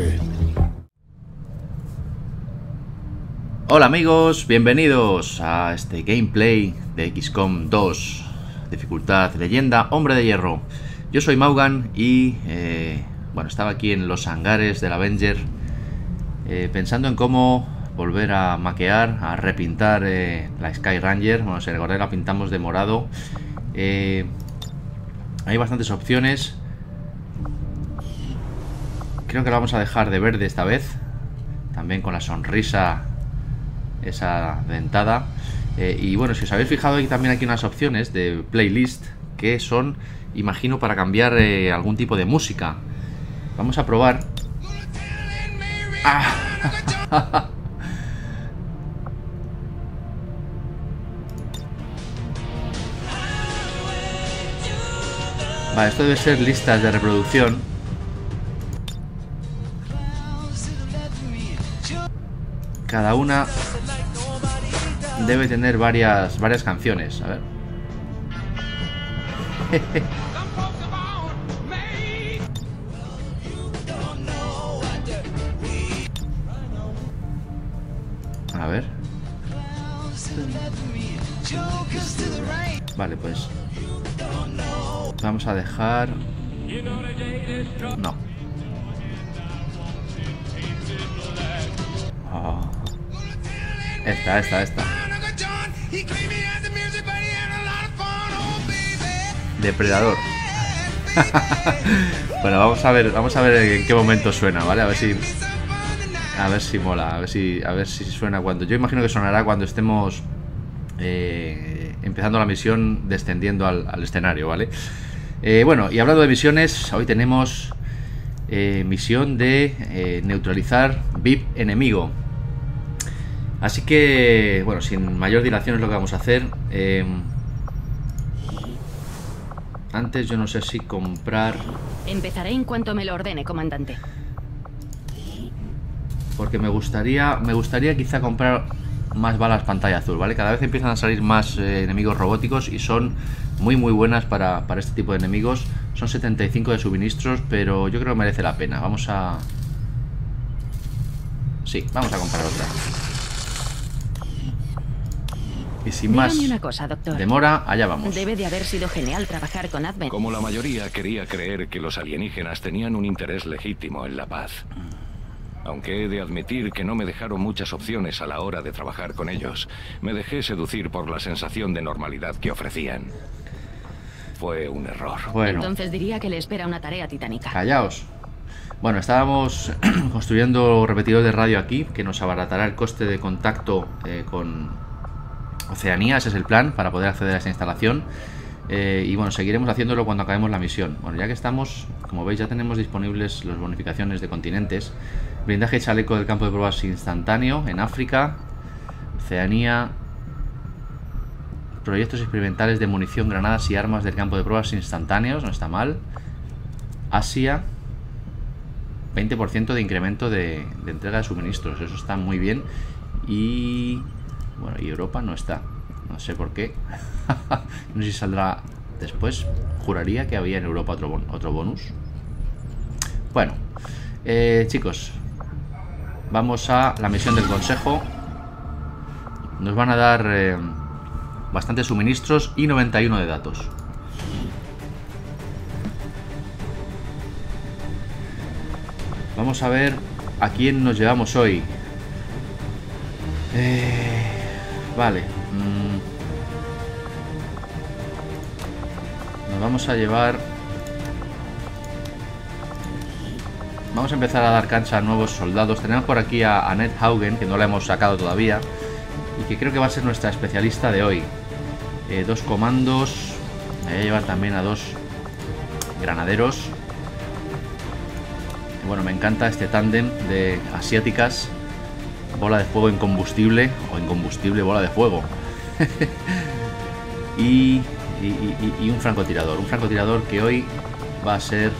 Muerte. Hola amigos, bienvenidos a este gameplay de XCOM 2, dificultad leyenda, hombre de hierro. Yo soy Maugan y bueno, estaba aquí en los hangares del Avenger pensando en cómo volver a maquear, a repintar la Sky Ranger. Bueno, si recordáis, la pintamos de morado. Hay bastantes opciones. Creo que la vamos a dejar de verde esta vez, también con la sonrisa esa dentada. Y bueno, si os habéis fijado, hay también aquí unas opciones de playlist que son, imagino, para cambiar algún tipo de música. Vamos a probar. Ah. Vale, esto debe ser listas de reproducción. Cada una debe tener varias canciones. A ver. A ver. Vale, pues vamos a dejar... No. Oh. Esta. Depredador. Bueno, vamos a ver en qué momento suena, ¿vale? A ver si mola, a ver si suena cuando... Yo imagino que sonará cuando estemos empezando la misión, descendiendo al escenario, ¿vale? Bueno, y hablando de misiones, hoy tenemos misión de neutralizar VIP enemigo. Así que, bueno, sin mayor dilación es lo que vamos a hacer. Antes yo no sé si comprar... Empezaré en cuanto me lo ordene, comandante. Porque me gustaría quizá comprar más balas pantalla azul, ¿vale? Cada vez empiezan a salir más enemigos robóticos y son muy buenas para este tipo de enemigos. Son 75 de suministros, pero yo creo que merece la pena. Vamos a... Sí, vamos a comprar otra. Y sin más demora, allá vamos. Debe de haber sido genial trabajar con Advent. Como la mayoría quería creer que los alienígenas tenían un interés legítimo en la paz. Aunque he de admitir que no me dejaron muchas opciones a la hora de trabajar con ellos. Me dejé seducir por la sensación de normalidad que ofrecían. Fue un error. Bueno. Entonces diría que le espera una tarea titánica. Callaos. Bueno, estábamos construyendo repetidor de radio aquí, que nos abaratará el coste de contacto con... Oceanía, ese es el plan, para poder acceder a esa instalación. Y bueno, seguiremos haciéndolo cuando acabemos la misión. Bueno, ya que estamos, como veis, ya tenemos disponibles las bonificaciones de continentes. Blindaje y chaleco del campo de pruebas instantáneo en África. Oceanía. Proyectos experimentales de munición, granadas y armas del campo de pruebas instantáneos. No está mal. Asia. 20% de incremento de entrega de suministros. Eso está muy bien. Y... Bueno, y Europa no está. No sé por qué. No sé si saldrá después. Juraría que había en Europa otro bonus. Bueno, chicos, vamos a la misión del consejo. Nos van a dar bastantes suministros y 91 de datos. Vamos a ver a quién nos llevamos hoy. Vale, nos vamos a llevar... Vamos a empezar a dar cancha a nuevos soldados. Tenemos por aquí a Ned Haugen, que no la hemos sacado todavía, y que creo que va a ser nuestra especialista de hoy. Dos comandos. Me voy a llevar también a dos granaderos. Y bueno, me encanta este tándem de asiáticas. Bola de fuego incombustible o incombustible bola de fuego. y un francotirador. Un francotirador que hoy va a ser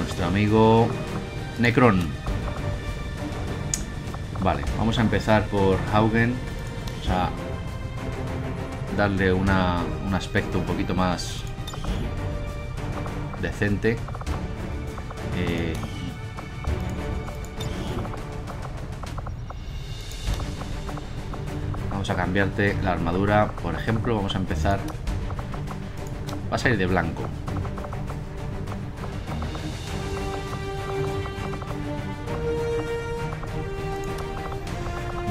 nuestro amigo Necron. Vale, vamos a empezar por Haugen. Vamos a darle un aspecto un poquito más decente. vamos a cambiarte la armadura. Por ejemplo, vamos a empezar. Vas a ir de blanco.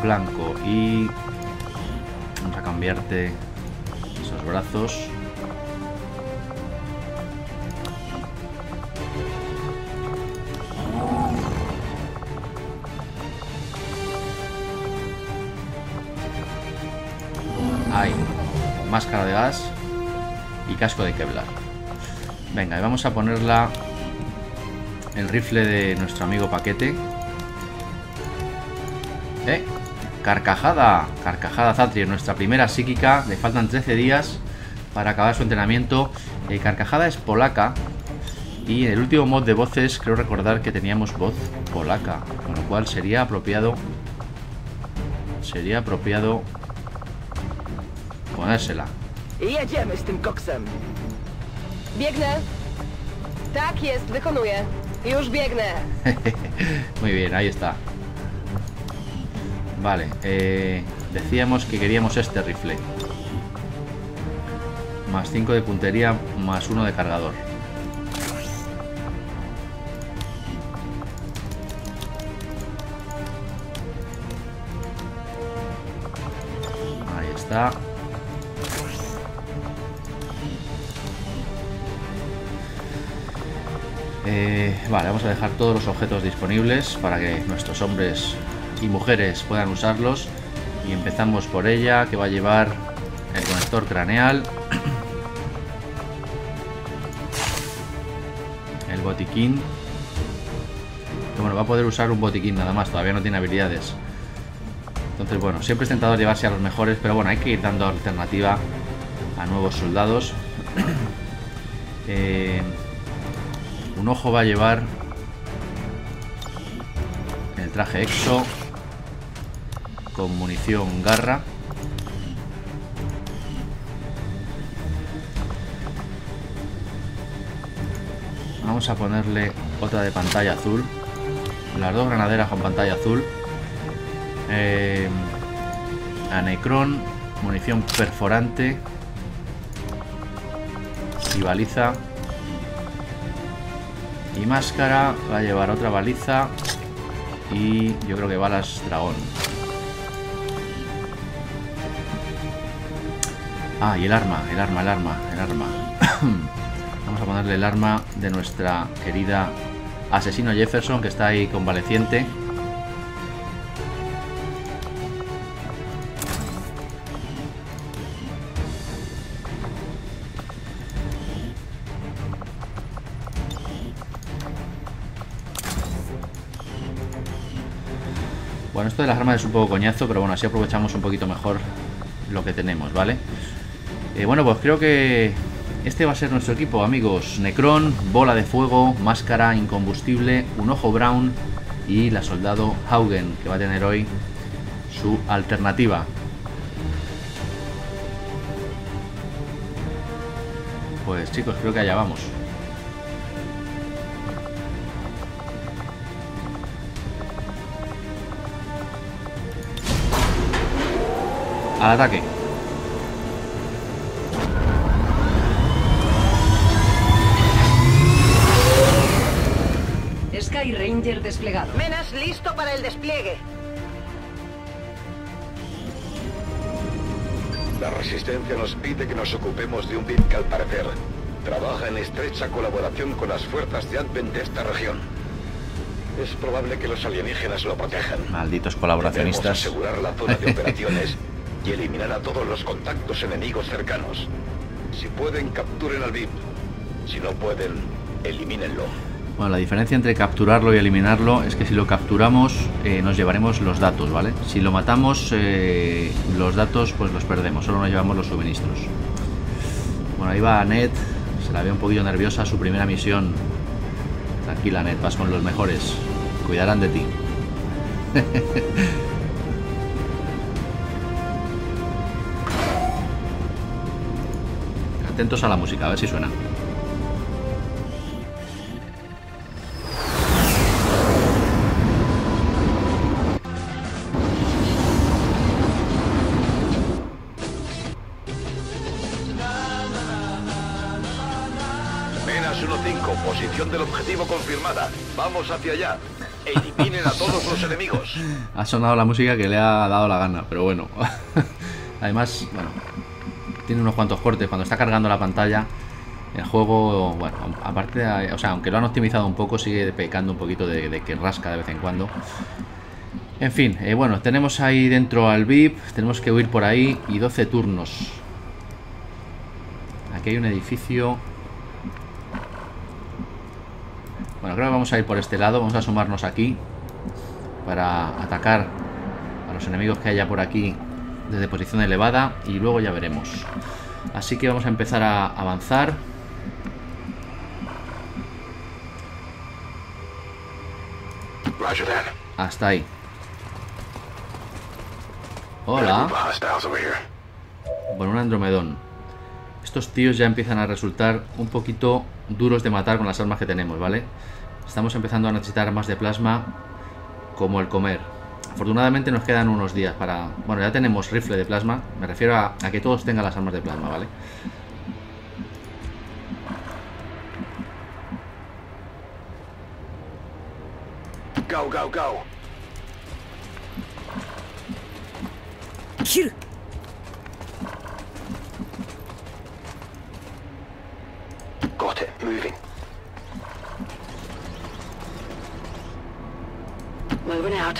Blanco. Y vamos a cambiarte esos brazos. Ahí. Máscara de gas y casco de Kevlar. Venga, y vamos a ponerla el rifle de nuestro amigo Paquete. Carcajada. Carcajada Zatri, nuestra primera psíquica. Le faltan 13 días para acabar su entrenamiento. Carcajada es polaca. Y en el último mod de voces creo recordar que teníamos voz polaca. Con lo cual sería apropiado. Sería apropiado ponérsela. Jedziemy z tym koksem. Biegnę. Tak jest, wykonuję. Już biegnę. Muy bien, ahí está. Vale, decíamos que queríamos este rifle. Más 5 de puntería, más 1 de cargador. Ahí está. Vale, vamos a dejar todos los objetos disponibles para que nuestros hombres y mujeres puedan usarlos. Y empezamos por ella, que va a llevar el conector craneal, el botiquín. Bueno, va a poder usar un botiquín nada más, todavía no tiene habilidades. Entonces, bueno, siempre es tentador llevarse a los mejores, pero bueno, hay que ir dando alternativa a nuevos soldados. Un ojo va a llevar el traje exo con munición garra. Vamos a ponerle otra de pantalla azul. Las dos granaderas con pantalla azul. A Necron, munición perforante y baliza. Y máscara, va a llevar otra baliza y yo creo que balas dragón. Ah, y el arma. Vamos a ponerle el arma de nuestra querida asesino Jefferson, que está ahí convaleciente. Bueno, esto de las armas es un poco coñazo, pero bueno, así aprovechamos un poquito mejor lo que tenemos, ¿vale? Bueno, pues creo que este va a ser nuestro equipo, amigos. Necron, bola de fuego, máscara, incombustible, un ojo brown y la soldado Haugen, que va a tener hoy su alternativa. Pues chicos, creo que allá vamos. Al ataque. Sky Ranger desplegado. Menas listo para el despliegue. La resistencia nos pide que nos ocupemos de un bit que al parecer trabaja en estrecha colaboración con las fuerzas de Advent de esta región. Es probable que los alienígenas lo protejan. Malditos colaboracionistas. Debemos asegurar la zona de operaciones. Y eliminar a todos los contactos enemigos cercanos. Si pueden, capturen al VIP. Si no pueden, elimínenlo. Bueno, la diferencia entre capturarlo y eliminarlo es que si lo capturamos nos llevaremos los datos, ¿vale? Si lo matamos, los datos pues los perdemos, solo nos llevamos los suministros. Bueno, ahí va Annette, se la ve un poquillo nerviosa, su primera misión. Tranquila, Annette, vas con los mejores, cuidarán de ti. Atentos a la música, a ver si suena. Base 1-5, posición del objetivo confirmada. Vamos hacia allá. Eliminen a todos los enemigos. Ha sonado la música que le ha dado la gana, pero bueno. Además, bueno, tiene unos cuantos cortes cuando está cargando la pantalla. El juego, bueno, aparte, o sea, aunque lo han optimizado un poco, sigue pecando un poquito de que rasca de vez en cuando. En fin, bueno, tenemos ahí dentro al VIP, tenemos que huir por ahí y 12 turnos. Aquí hay un edificio. Bueno, creo que vamos a ir por este lado, vamos a sumarnos aquí para atacar a los enemigos que haya por aquí desde posición elevada y luego ya veremos. Así que vamos a empezar a avanzar. Hasta ahí. Hola. Bueno, un andromedón. Estos tíos ya empiezan a resultar un poquito duros de matar con las armas que tenemos, ¿vale? Estamos empezando a necesitar armas de plasma como el comer. Afortunadamente nos quedan unos días para... Bueno, ya tenemos rifle de plasma. Me refiero a que todos tengan las armas de plasma, ¿vale? Go, go, go. Got it, moving. Moving out.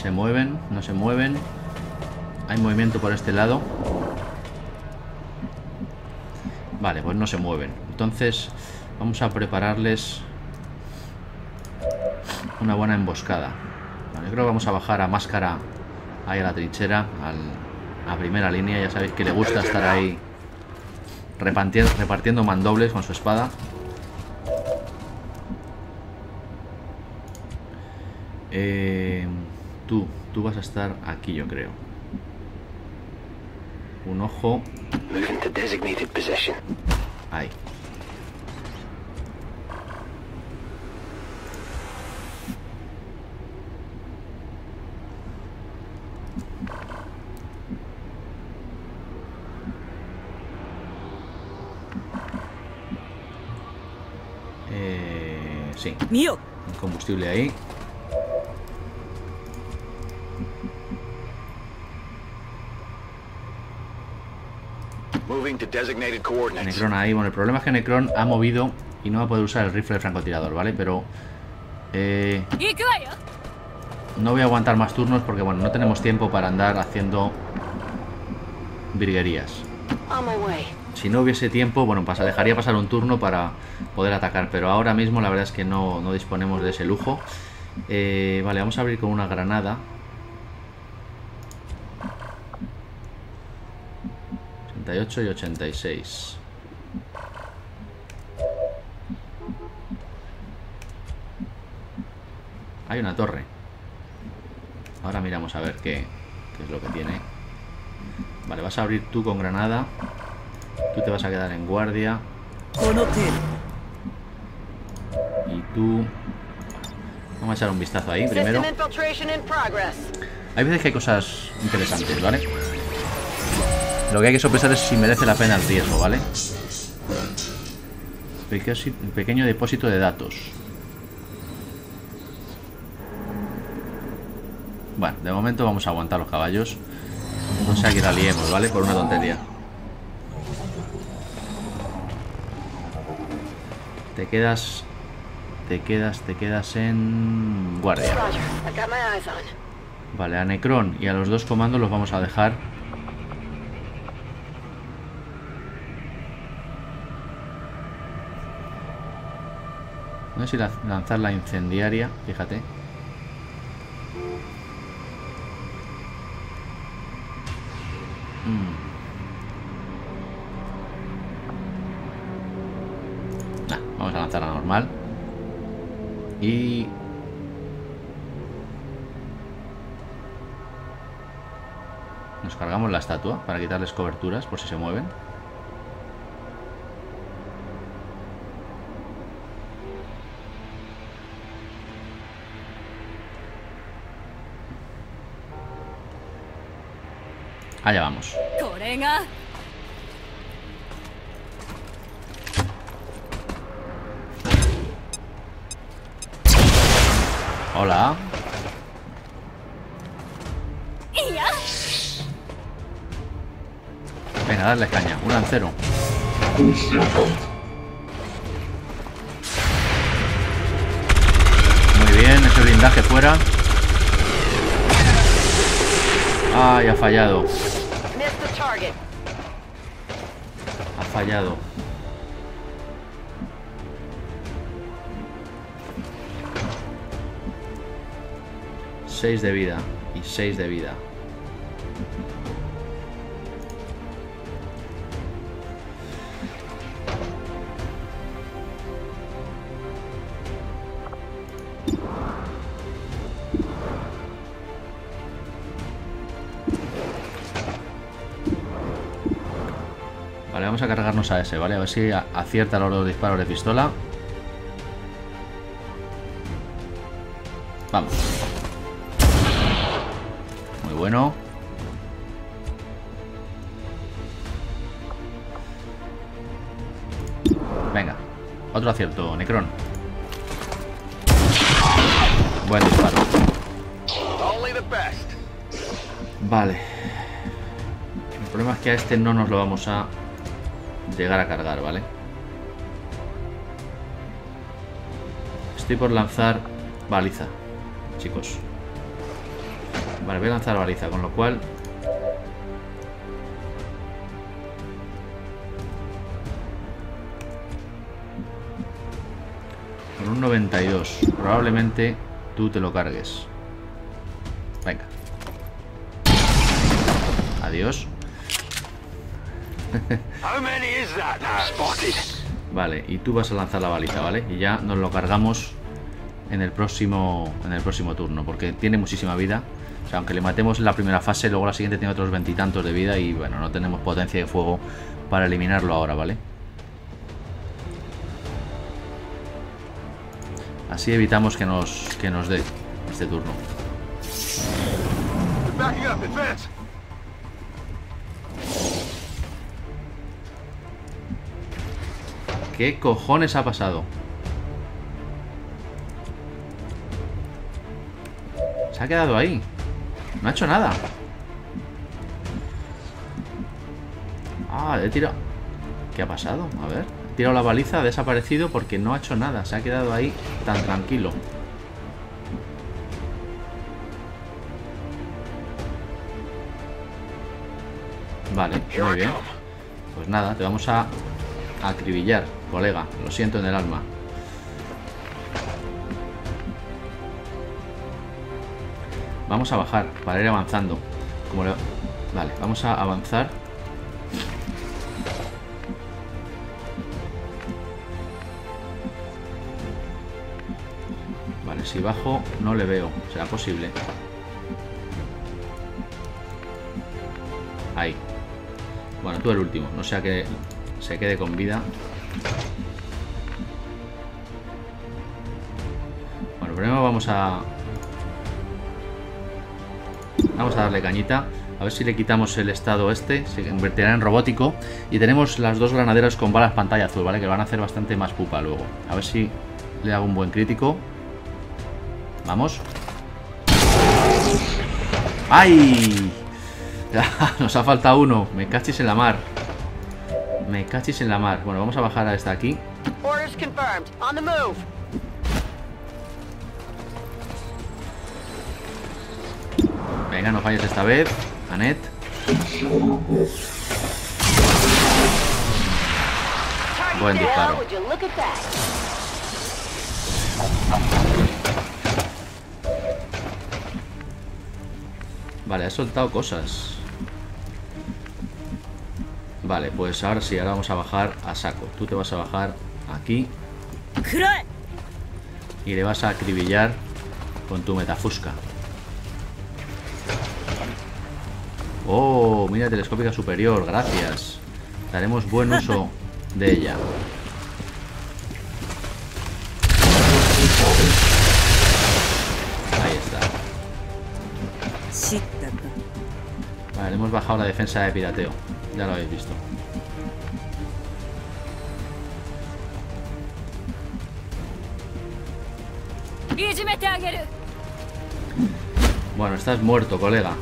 Se mueven, no se mueven. Hay movimiento por este lado. Vale, pues no se mueven. Entonces vamos a prepararles una buena emboscada. Bueno, yo creo que vamos a bajar a Máscara ahí a la trinchera, a primera línea. Ya sabéis que le gusta estar ahí repartiendo mandobles con su espada. Tú vas a estar aquí, yo creo. Un ojo. Ahí. Sí. Mío. Combustible ahí. Necron ahí. Bueno, el problema es que Necron ha movido y no va a poder usar el rifle de francotirador, ¿vale? Pero no voy a aguantar más turnos porque, bueno, no tenemos tiempo para andar haciendo virguerías. Si no hubiese tiempo, bueno, dejaría pasar un turno para poder atacar, pero ahora mismo la verdad es que no disponemos de ese lujo. Vale, vamos a abrir con una granada. Y 86. Hay una torre. Ahora miramos a ver qué es lo que tiene. Vale, vas a abrir tú con granada. Tú te vas a quedar en guardia. Y tú... Vamos a echar un vistazo ahí primero. Hay veces que hay cosas interesantes, ¿vale? Lo que hay que sopesar es si merece la pena el riesgo, ¿vale? Pequeño depósito de datos. Bueno, de momento vamos a aguantar los caballos. No sea que la liemos, ¿vale? Por una tontería. Te quedas en guardia. Vale, a Necron y a los dos comandos los vamos a dejar. No sé si lanzar la incendiaria, fíjate. Nah, vamos a lanzar la normal. Y... Nos cargamos la estatua para quitarles coberturas por si se mueven. Allá vamos. Hola. Venga, darle caña. Un lancero. Muy bien, ese blindaje fuera. Ay, ha fallado. Ha fallado. Seis de vida y 6 de vida. Vale, vamos a cargarnos a ese, ¿vale? A ver si acierta los dos disparos de pistola. Vamos. Muy bueno. Venga, otro acierto, Necron. Buen disparo. Vale. El problema es que a este no nos lo vamos a llegar a cargar, ¿vale? Estoy por lanzar baliza, chicos. Vale, voy a lanzar baliza, con lo cual con un 92 probablemente tú te lo cargues. Venga. Adiós. Vale, y tú vas a lanzar la baliza, ¿vale? Y ya nos lo cargamos en el próximo turno, porque tiene muchísima vida. O sea, aunque le matemos en la primera fase, luego la siguiente tiene otros 20 y tantos de vida y bueno, no tenemos potencia de fuego para eliminarlo ahora, ¿vale? Así evitamos que nos dé este turno. ¿Qué cojones ha pasado? Se ha quedado ahí. No ha hecho nada. Ah, le he tirado. ¿Qué ha pasado? A ver. He tirado la baliza, ha desaparecido porque no ha hecho nada. Se ha quedado ahí tan tranquilo. Vale, muy bien. Pues nada, te vamos a acribillar, colega, lo siento en el alma. Vamos a bajar para ir avanzando. Vale, vamos a avanzar. Vale, si bajo no le veo, será posible. Ahí. Bueno, tú el último, no sea que se quede con vida. Bueno, primero vamos a darle cañita. A ver si le quitamos el estado este. Se convertirá en robótico. Y tenemos las dos granaderas con balas pantalla azul, ¿vale? Que van a hacer bastante más pupa luego. A ver si le hago un buen crítico. Vamos. ¡Ay! Nos ha faltado uno. Me cachis en la mar. Me cachis en la mar. Bueno, vamos a bajar a esta aquí. Venga, no falles esta vez, Annette. Buen disparo. Vale, ha soltado cosas. Vale, pues ahora sí, ahora vamos a bajar a saco. Tú te vas a bajar aquí y le vas a acribillar con tu metafusca. Oh, mira, telescópica superior, gracias. Daremos buen uso de ella. Ahí está. A ver, hemos bajado la defensa de pirateo. Ya lo habéis visto. Bueno, estás muerto, colega.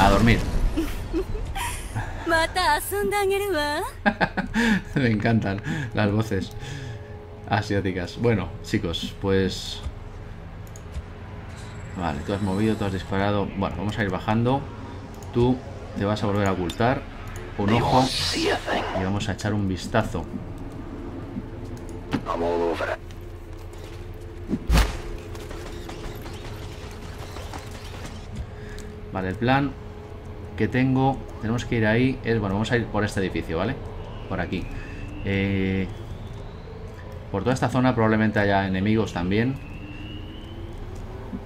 A dormir. Me encantan las voces asiáticas. Bueno, chicos, pues... Vale, tú has movido, tú has disparado. Bueno, vamos a ir bajando. Tú te vas a volver a ocultar un ojo y vamos a echar un vistazo. Vale, el plan que tengo, tenemos que ir ahí, es, bueno, vamos a ir por este edificio, ¿vale? Por aquí. Por toda esta zona probablemente haya enemigos también.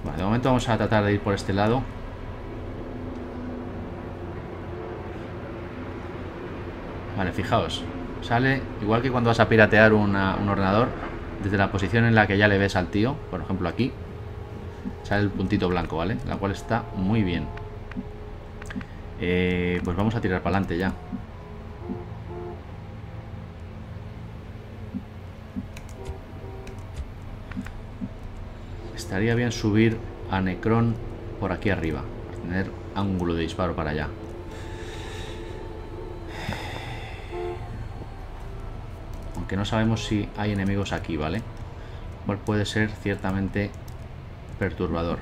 Vale, de momento vamos a tratar de ir por este lado. Vale, fijaos, sale, igual que cuando vas a piratear un ordenador, desde la posición en la que ya le ves al tío, por ejemplo aquí, sale el puntito blanco, ¿vale? La cual está muy bien. Pues vamos a tirar para adelante ya. Estaría bien subir a Necron por aquí arriba, para tener ángulo de disparo para allá. Aunque no sabemos si hay enemigos aquí, ¿vale? Cual puede ser ciertamente perturbador.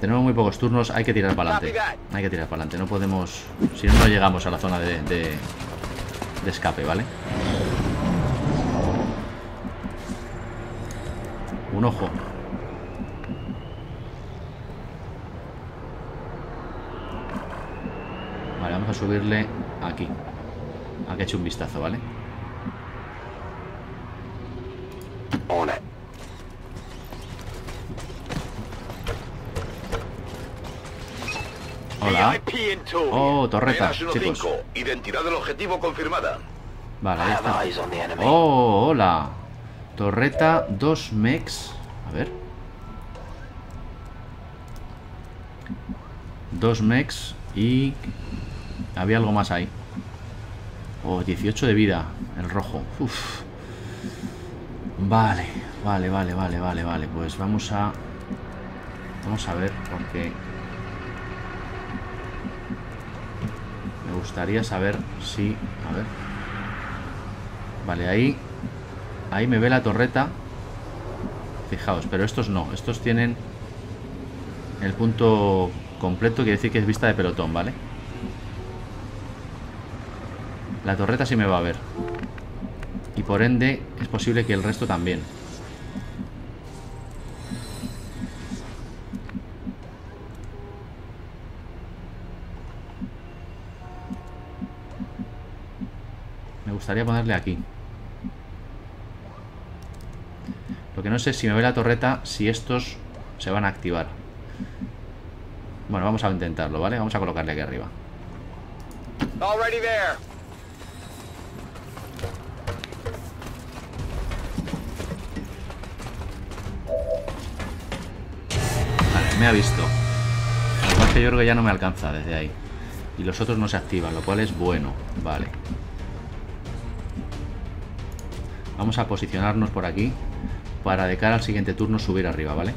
Tenemos muy pocos turnos, hay que tirar para adelante. Hay que tirar para adelante, no podemos... Si no, no llegamos a la zona de escape, ¿vale? Un ojo. Vale, vamos a subirle aquí. Aquí eche un vistazo, ¿vale? Hola. Oh, torreta, chicos. Identidad del objetivo confirmada. Vale, ahí está. Oh, hola. Torreta, 2 mechs. A ver. 2 mechs y... Había algo más ahí. Oh, 18 de vida. El rojo. Uf. Vale, vale, vale, vale, vale, vale. Pues vamos a... Vamos a ver porque... Me gustaría saber si... A ver... Vale, ahí... Ahí me ve la torreta. Fijaos, pero estos no. Estos tienen... El punto completo, quiere decir que es vista de pelotón, ¿vale? La torreta sí me va a ver. Y por ende, es posible que el resto también. Me gustaría ponerle aquí. Lo que no sé es si me ve la torreta, si estos se van a activar. Bueno, vamos a intentarlo, ¿vale? Vamos a colocarle aquí arriba. Vale, me ha visto. Además que yo creo que ya no me alcanza desde ahí. Y los otros no se activan, lo cual es bueno. Vale. Vamos a posicionarnos por aquí para de cara al siguiente turno subir arriba, ¿vale?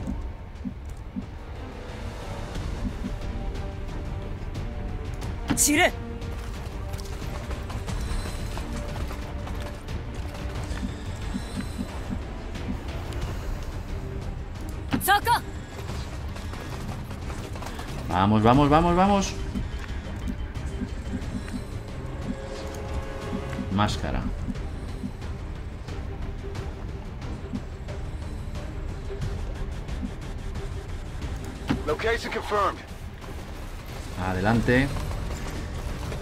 Vamos, vamos, vamos, vamos. Máscara. Adelante.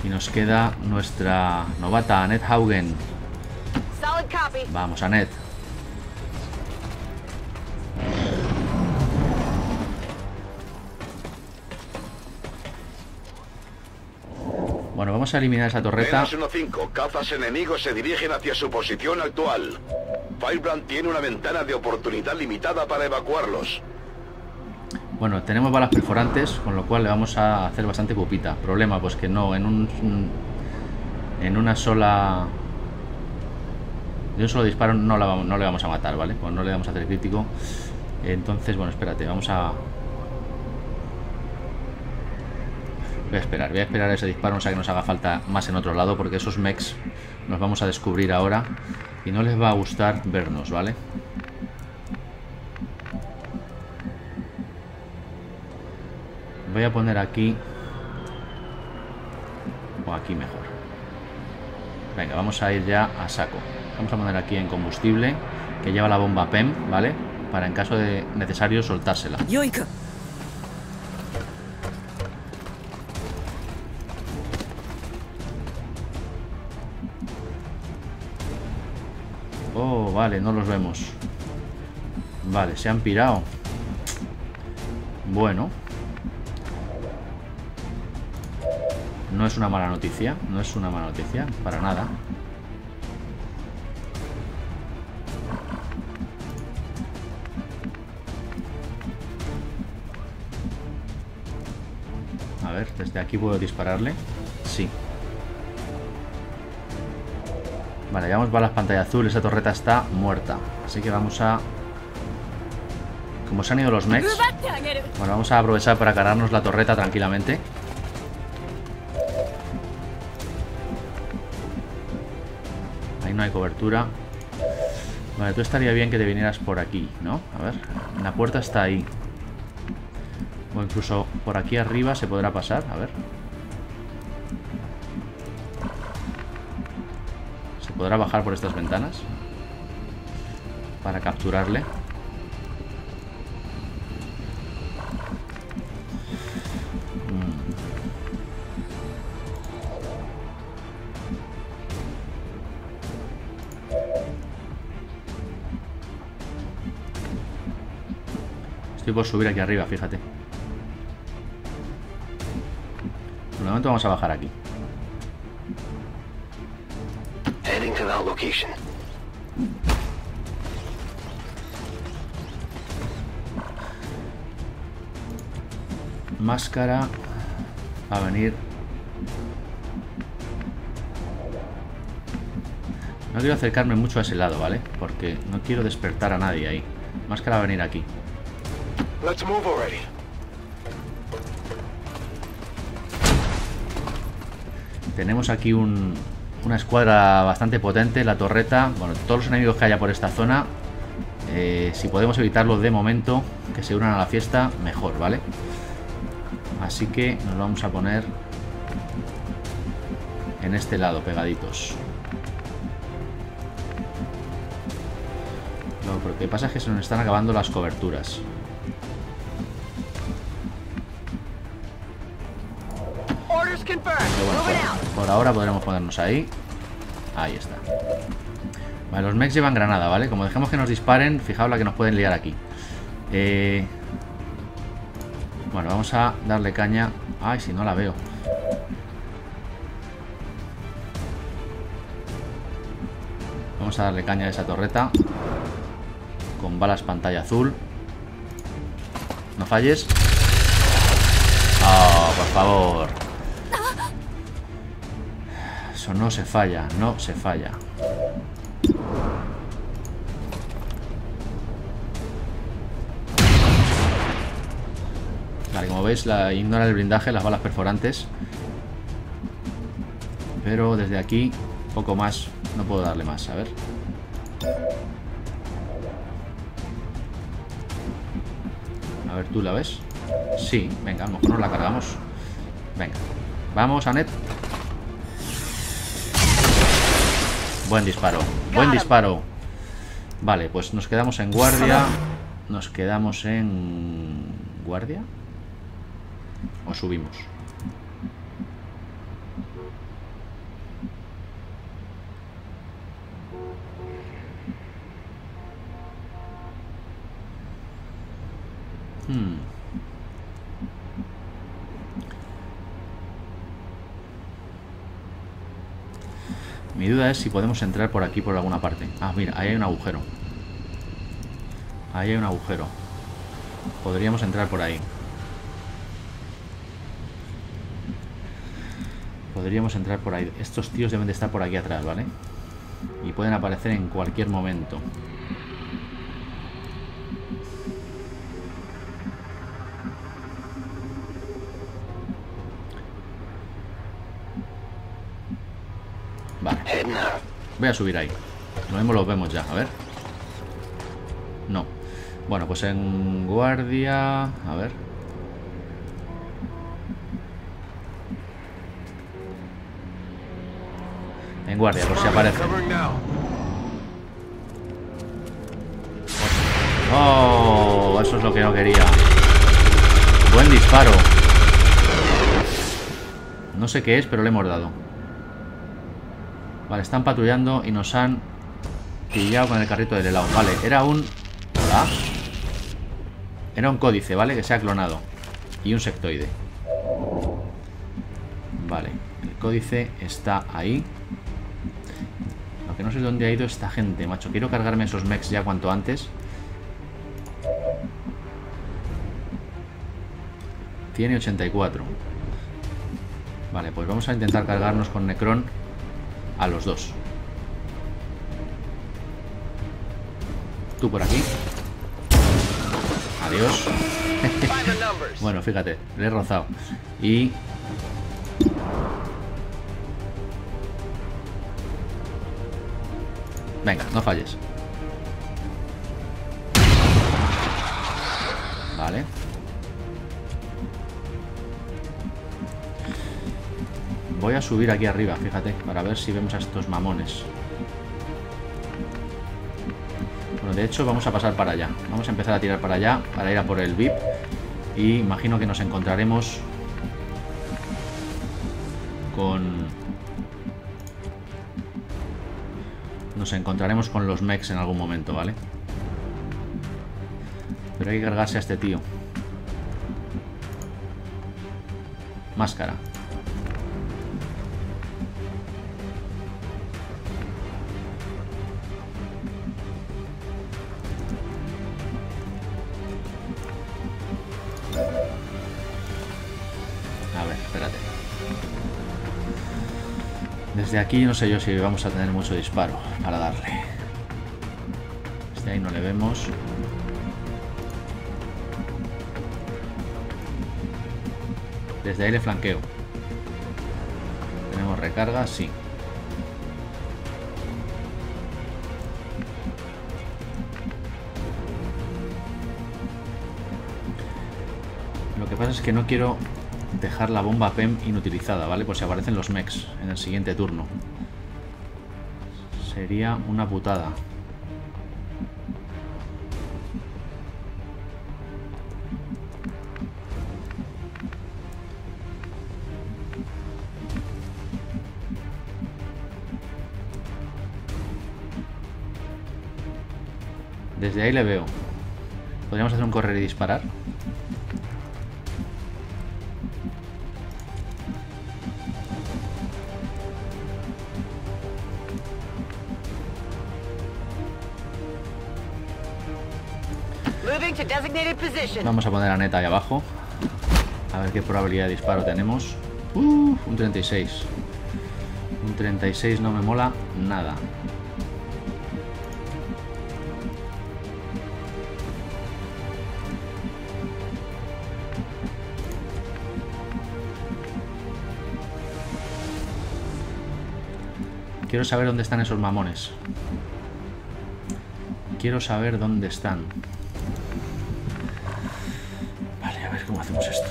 Y nos queda nuestra novata, Ned Haugen. Vamos, Annette. Bueno, vamos a eliminar esa torreta. Menos 1-5. Cazas enemigos se dirigen hacia su posición actual. Firebrand tiene una ventana de oportunidad limitada para evacuarlos. Bueno, tenemos balas perforantes, con lo cual le vamos a hacer bastante pupita. Problema, pues que no, de un solo disparo no le vamos a matar, ¿vale? Pues no le vamos a hacer crítico. Entonces, bueno, espérate, vamos a... Voy a esperar a ese disparo, o sea que nos haga falta más en otro lado, porque esos mechs nos vamos a descubrir ahora y no les va a gustar vernos, ¿vale? Voy a poner aquí o aquí mejor. Venga, vamos a ir ya a saco. Vamos a poner aquí en combustible, que lleva la bomba PEM, ¿vale? Para en caso de necesario soltársela. Yoica. Oh, vale, no los vemos. Vale, se han pirado. Bueno, no es una mala noticia. No es una mala noticia, para nada. A ver, desde aquí puedo dispararle. Sí. Vale, llevamos balas pantalla azul, esa torreta está muerta. Así que vamos a... Como se han ido los mechs, bueno, vamos a aprovechar para cargarnos la torreta tranquilamente. Ahí no hay cobertura. Vale, tú estaría bien que te vinieras por aquí, ¿no? A ver, la puerta está ahí. O incluso por aquí arriba se podrá pasar, a ver. ¿Podrá bajar por estas ventanas? Para capturarle. Estoy por subir aquí arriba, fíjate. Por el momento vamos a bajar aquí. Máscara va a venir. No quiero acercarme mucho a ese lado, ¿vale? Porque no quiero despertar a nadie ahí. Máscara va a venir aquí. Let's move already. Tenemos aquí una escuadra bastante potente, la torreta. Bueno, todos los enemigos que haya por esta zona, si podemos evitarlos de momento, que se unan a la fiesta, mejor, ¿vale? Así que nos vamos a poner en este lado, pegaditos. Lo que pasa es que se nos están acabando las coberturas. Por ahora podremos ponernos ahí. Ahí está. Vale, los mechs llevan granada, ¿vale? Como dejemos que nos disparen, fijaos la que nos pueden liar aquí. Bueno, vamos a darle caña. Ay, si no la veo. Vamos a darle caña a esa torreta con balas pantalla azul. No falles. Oh, por favor. Eso no se falla, no se falla. Vale, como veis, ignora el blindaje, las balas perforantes. Pero desde aquí, poco más. No puedo darle más, a ver. A ver, ¿tú la ves? Sí, venga, a lo mejor nos la cargamos. Venga, vamos, Annette. Buen disparo, buen disparo. Vale, pues nos quedamos en guardia. Nos quedamos en... ¿Guardia? ¿O subimos? Mi duda es si podemos entrar por aquí, por alguna parte. Ah, mira, ahí hay un agujero. Ahí hay un agujero. Podríamos entrar por ahí. Podríamos entrar por ahí. Estos tíos deben de estar por aquí atrás, ¿vale? Y pueden aparecer en cualquier momento. Vale. Voy a subir ahí. Lo mismo los vemos ya. A ver. No. Bueno, pues en guardia... A ver. En guardia, por si aparece. ¡Oh! Eso es lo que no quería. Buen disparo. No sé qué es, pero le hemos dado. Vale, están patrullando y nos han pillado con el carrito del helado. Vale, era un... ¿Hola? Era un códice, ¿vale? Que se ha clonado. Y un sectoide. Vale, el códice está ahí. Lo que no sé dónde ha ido esta gente, macho. Quiero cargarme esos mechs ya cuanto antes. Tiene 84. Vale, pues vamos a intentar cargarnos con Necron a los dos. Tú por aquí. Adiós. Bueno, fíjate, le he rozado. Y... Venga, no falles. Vale. Voy a subir aquí arriba, fíjate, para ver si vemos a estos mamones. Bueno, de hecho vamos a pasar para allá. Vamos a empezar a tirar para allá, para ir a por el VIP. Y imagino que nos encontraremos con... Nos encontraremos con los mechs en algún momento, ¿vale? Pero hay que cargarse a este tío. Máscara. De aquí no sé yo si vamos a tener mucho disparo para darle. Este ahí no le vemos. Desde ahí le flanqueo. ¿Tenemos recarga? Sí. Lo que pasa es que no quiero... dejar la bomba PEM inutilizada, ¿vale? Pues si aparecen los mechs en el siguiente turno. Sería una putada. Desde ahí le veo. Podríamos hacer un correr y disparar. Vamos a poner a Annette ahí abajo. A ver qué probabilidad de disparo tenemos. Un 36. Un 36 no me mola nada. Quiero saber dónde están esos mamones. Quiero saber dónde están. ¿Cómo hacemos esto?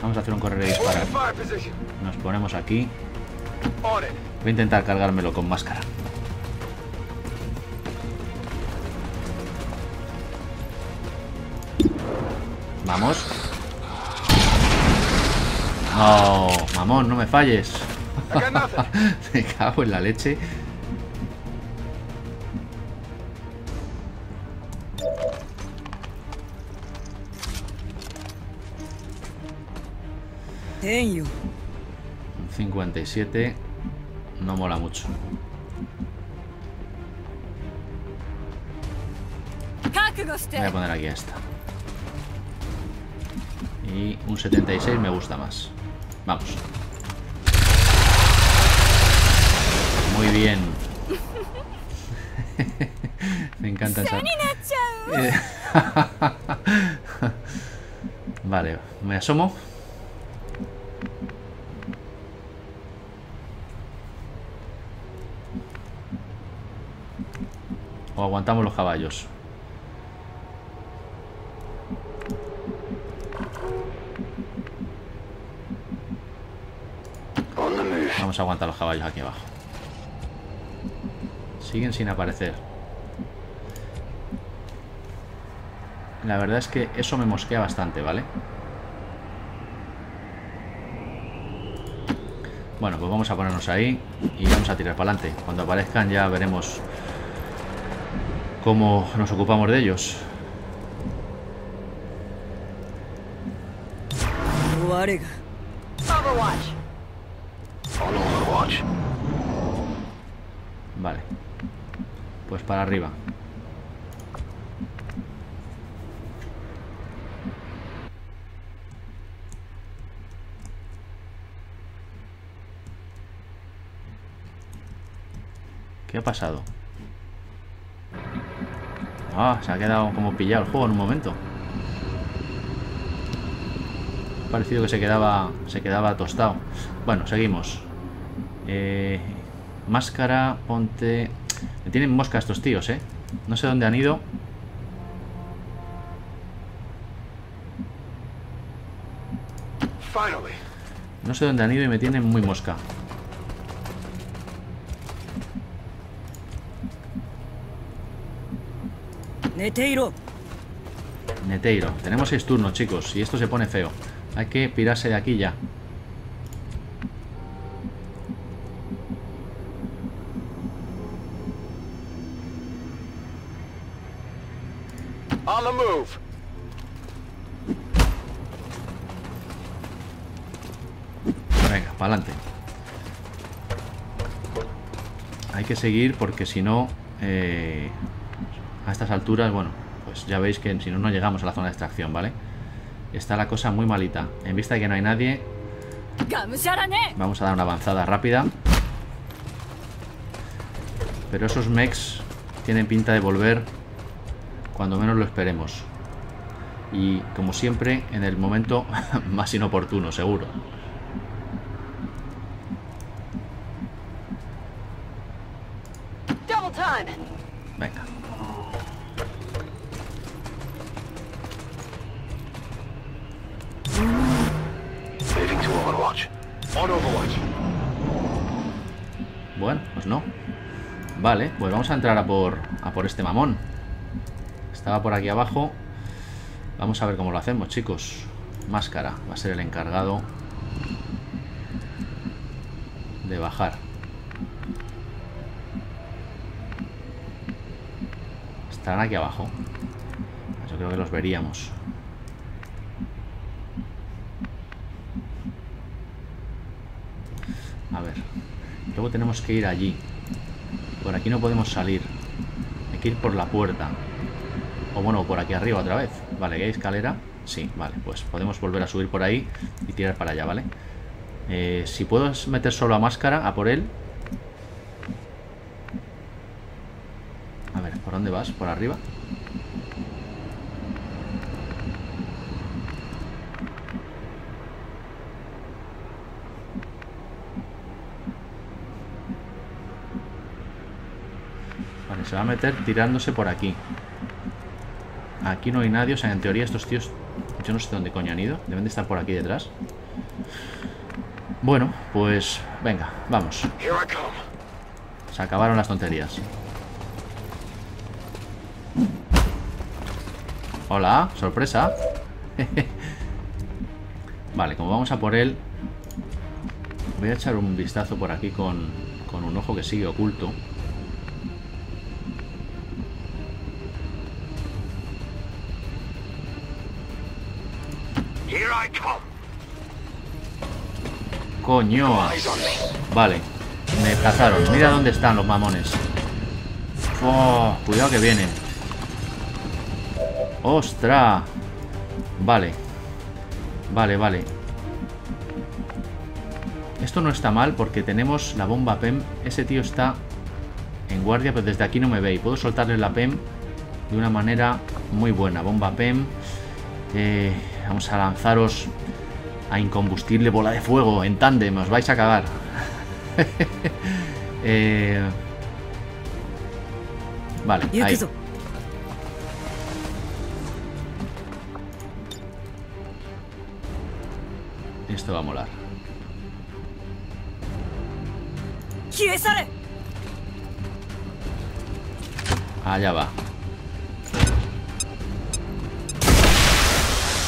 Vamos a hacer un correr y disparar. Nos ponemos aquí. Voy a intentar cargármelo con máscara. Vamos. Oh, mamón, no me falles. Me cago en la leche. Un 57 no mola mucho. Voy a poner aquí a esta. Y un 76 me gusta más. Vamos. Muy bien. Me encanta esa. Vale, me asomo. O aguantamos los caballos. Vamos a aguantar los caballos aquí abajo. Siguen sin aparecer. La verdad es que eso me mosquea bastante, ¿vale? Bueno, pues vamos a ponernos ahí y vamos a tirar para adelante. Cuando aparezcan ya veremos cómo nos ocupamos de ellos. Vale, pues para arriba. ¿Qué ha pasado? Ah, se ha quedado como pillado el juego en un momento. Ha parecido que se quedaba tostado. Bueno, seguimos. Máscara, ponte. Me tienen mosca estos tíos, ¿eh? No sé dónde han ido. No sé dónde han ido y me tienen muy mosca. Neteiro, tenemos 6 turnos, chicos, y esto se pone feo. Hay que pirarse de aquí ya. On the move. Venga, para adelante. Hay que seguir porque si no... a estas alturas, bueno, pues ya veis que si no, no llegamos a la zona de extracción, ¿vale? Está la cosa muy malita. En vista de que no hay nadie, vamos a dar una avanzada rápida. Pero esos mechs tienen pinta de volver cuando menos lo esperemos. Y como siempre, en el momento más inoportuno, seguro. Venga. Bueno, pues no. Vale, pues vamos a entrar a por este mamón. Estaba por aquí abajo. Vamos a ver cómo lo hacemos, chicos. Máscara, va a ser el encargado de bajar. Estarán aquí abajo. Yo creo que los veríamos. A ver, luego tenemos que ir allí. Por aquí no podemos salir. Hay que ir por la puerta. O bueno, por aquí arriba otra vez. Vale, ¿hay escalera? Sí, vale. Pues podemos volver a subir por ahí y tirar para allá, ¿vale? Si puedo meter solo a máscara, a por él. A ver, ¿por dónde vas? ¿Por arriba? Se va a meter tirándose por aquí. Aquí no hay nadie. O sea, en teoría estos tíos... Yo no sé dónde coño han ido. Deben de estar por aquí detrás. Bueno, pues... Venga, vamos. Se acabaron las tonterías. Hola, sorpresa. Vale, como vamos a por él, voy a echar un vistazo por aquí con un ojo que sigue oculto. Coño. Vale, me cazaron. Mira dónde están los mamones. Oh, cuidado que vienen. ¡Ostras! Vale. Vale, vale. Esto no está mal porque tenemos la bomba PEM. Ese tío está en guardia, pero desde aquí no me ve y puedo soltarle la PEM de una manera muy buena. Bomba PEM. Vamos a lanzaros a incombustible bola de fuego en tándem. Os vais a cagar. Vale, ahí. Esto va a molar. Allá va.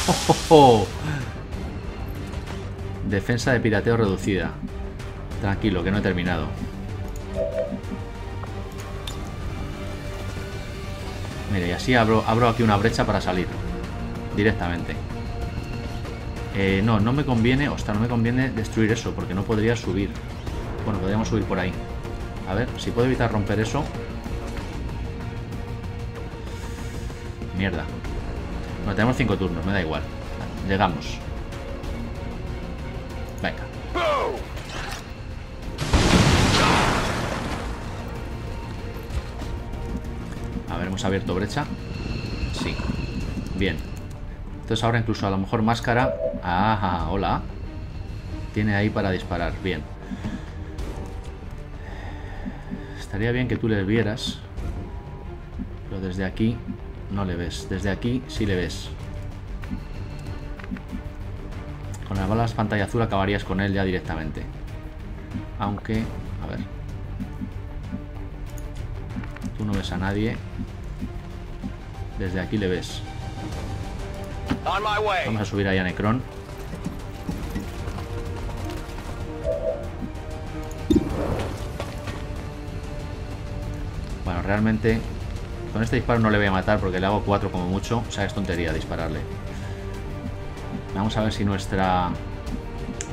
Oh, oh, oh. Defensa de pirateo reducida. Tranquilo, que no he terminado. Mire, y así abro aquí una brecha para salir directamente. No, no me conviene. Ostras, no me conviene destruir eso porque no podría subir. Bueno, podríamos subir por ahí. A ver, si puedo evitar romper eso. Mierda. Bueno, tenemos 5 turnos, me da igual. Llegamos. Venga. A ver, hemos abierto brecha. Sí. Bien. Entonces ahora incluso a lo mejor máscara. Ajá, hola. Tiene ahí para disparar, bien. Estaría bien que tú le vieras. Pero desde aquí no le ves. Desde aquí sí le ves. Con las balas pantalla azul acabarías con él ya directamente. Aunque, a ver. Tú no ves a nadie. Desde aquí le ves. Vamos a subir ahí a Necron. Bueno, realmente con este disparo no le voy a matar porque le hago 4 como mucho. O sea, es tontería dispararle. Vamos a ver si nuestra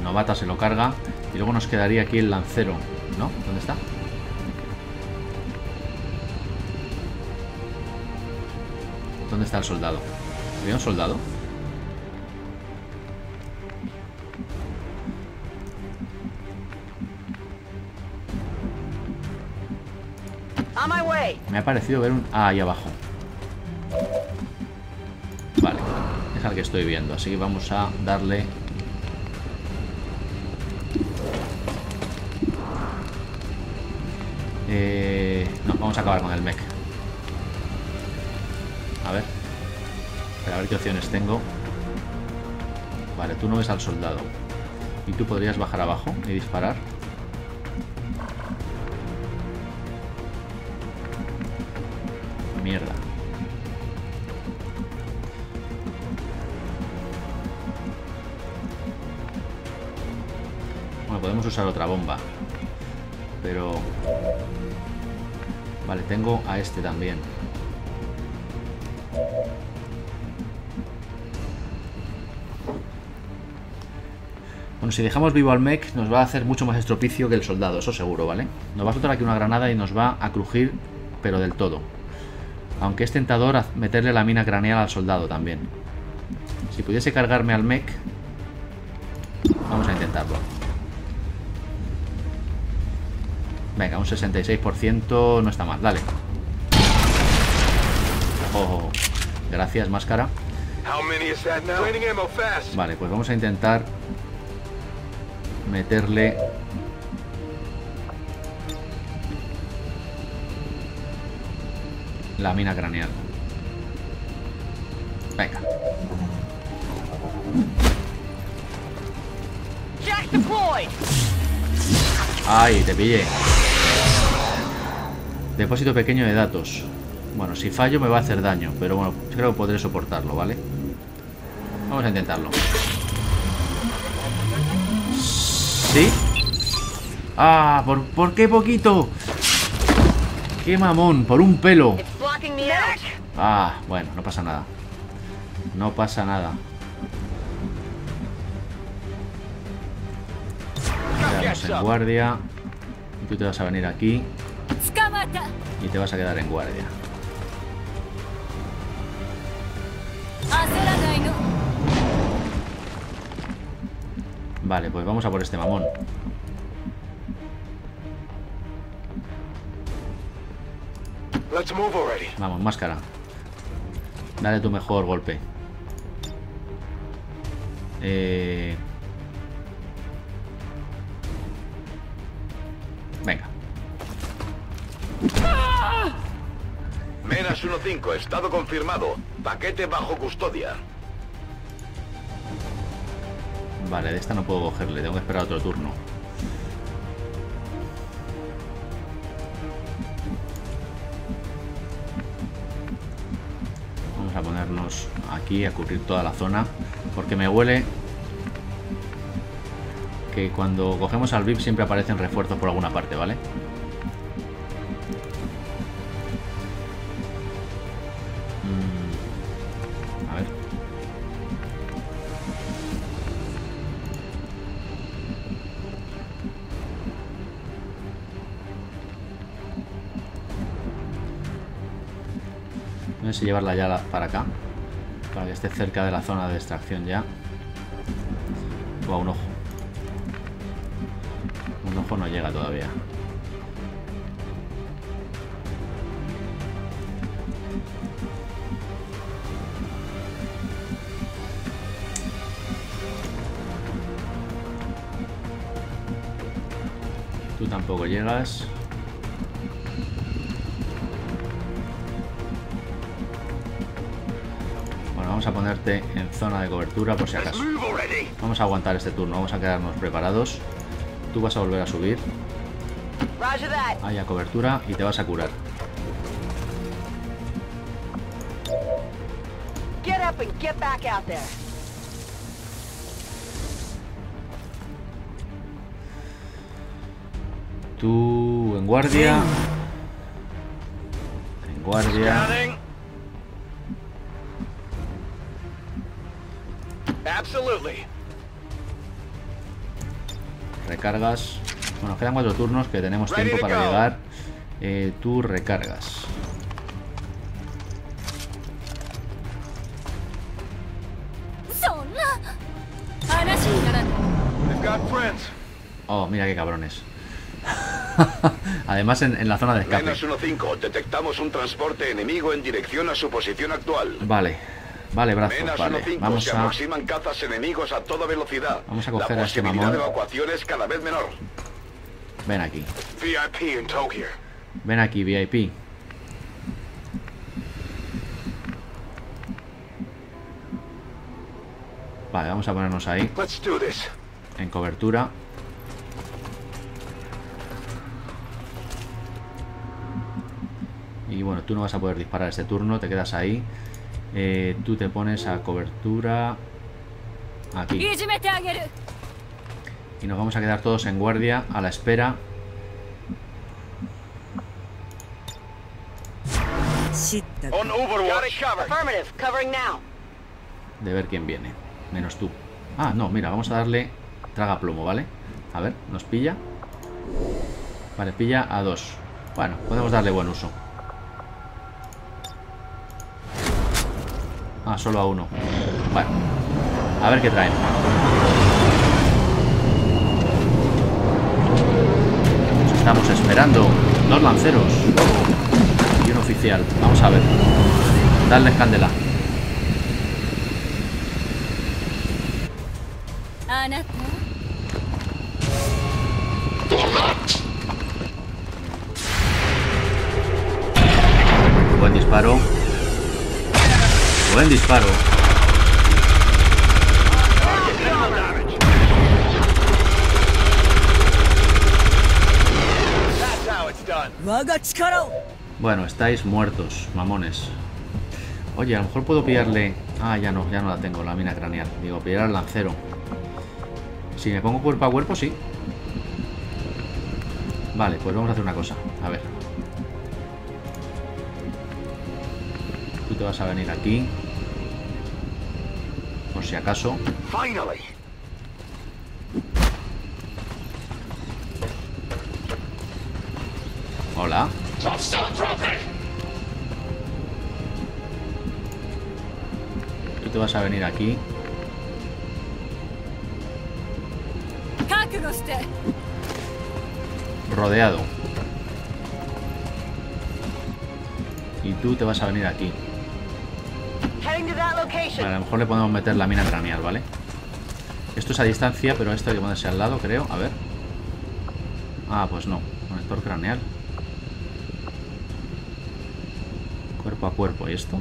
novata se lo carga. Y luego nos quedaría aquí el lancero, ¿no? ¿Dónde está? ¿Dónde está el soldado? ¿Había un soldado? Me ha parecido ver un... Ah, ahí abajo. Vale, es al que estoy viendo. Así que vamos a darle. No, vamos a acabar con el mech. A ver. Pero a ver qué opciones tengo. Vale, tú no ves al soldado. Y tú podrías bajar abajo y disparar. Mierda. Bueno, podemos usar otra bomba. Pero... Vale, tengo a este también. Bueno, si dejamos vivo al mech nos va a hacer mucho más estropicio que el soldado, eso seguro, ¿vale? Nos va a soltar aquí una granada y nos va a crujir, pero del todo. Aunque es tentador meterle la mina craneal al soldado también. Si pudiese cargarme al mech, vamos a intentarlo. Venga, un 66% no está mal, dale. Oh, gracias, máscara. Vale, pues vamos a intentar meterle... la mina craneal. Venga. Ay, te pillé. Depósito pequeño de datos. Bueno, si fallo me va a hacer daño, pero bueno, creo que podré soportarlo, ¿vale? Vamos a intentarlo. ¿Sí? ¡Ah! ¿Por qué poquito? ¡Qué mamón! ¡Por un pelo! Ah, bueno, no pasa nada. No pasa nada. Quedamos en guardia. Y tú te vas a venir aquí. Y te vas a quedar en guardia. Vale, pues vamos a por este mamón. Vamos, máscara. Dale tu mejor golpe. Venga. Menas 1-5, estado confirmado. Paquete bajo custodia. Vale, de esta no puedo cogerle, tengo que esperar otro turno. Vamos a ponernos aquí a cubrir toda la zona, porque me huele que cuando cogemos al VIP siempre aparecen refuerzos por alguna parte, ¿vale? A ver. No sé si llevarla ya para acá, para que esté cerca de la zona de extracción ya. O a un ojo. Un ojo no llega todavía. Tú tampoco llegas. Bueno, vamos a ponerte en zona de cobertura por si acaso. Vamos a aguantar este turno, vamos a quedarnos preparados. Tú vas a volver a subir. Hay a cobertura y te vas a curar. Tú en guardia. En guardia. Absolutely. Recargas. Bueno, quedan 4 turnos que tenemos tiempo para llegar. Tú recargas. Oh, mira qué cabrones. Además en la zona de escape. Menas 1-5, detectamos un transporte enemigo en dirección a su posición actual. Vale. Vale, Bradford, vale. Vamos a... aproximan cazas enemigos a toda velocidad. Vamos a coger a este mamón. Ven aquí. Ven aquí, VIP. Vale, vamos a ponernos ahí. En cobertura. Y bueno, tú no vas a poder disparar este turno, te quedas ahí. Tú te pones a cobertura aquí. Y nos vamos a quedar todos en guardia a la espera. De ver quién viene. Menos tú. Ah, no, mira, vamos a darle traga plomo, ¿vale? A ver, nos pilla. Vale, pilla a 2. Bueno, podemos darle buen uso. Ah, solo a 1. Vale. A ver qué traen. Nos estamos esperando. 2 lanceros. Y un oficial. Vamos a ver. Darles candela. Buen disparo. Buen disparo. Bueno, estáis muertos, mamones. Oye, a lo mejor puedo pillarle... Ah, ya no la tengo, la mina craneal. Digo, pillar al lancero. Si me pongo cuerpo a cuerpo, sí. Vale, pues vamos a hacer una cosa. A ver. Tú te vas a venir aquí. Por si acaso. Hola. Tú te vas a venir aquí. Rodeado. Y tú te vas a venir aquí. Vale, a lo mejor le podemos meter la mina craneal, ¿vale? Esto es a distancia, pero esto hay que ponerse al lado, creo. A ver. Ah, pues no. Conector craneal. Cuerpo a cuerpo, ¿y esto?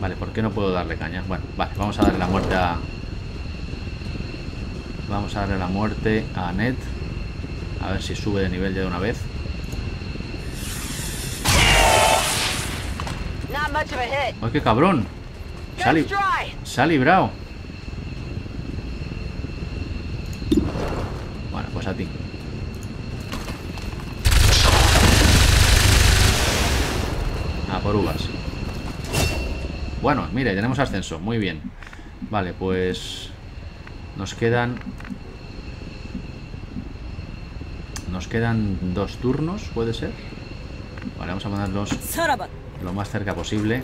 Vale, ¿por qué no puedo darle caña? Bueno, vale, vamos a darle la muerte a... Vamos a darle la muerte a Annette. A ver si sube de nivel ya de una vez. ¡Ay, qué cabrón! Sali bravo. Bueno, pues a ti. A por uvas. Bueno, mire, tenemos ascenso, muy bien. Vale, pues... Nos quedan dos turnos, ¿puede ser? Vale, vamos a ponerlos lo más cerca posible.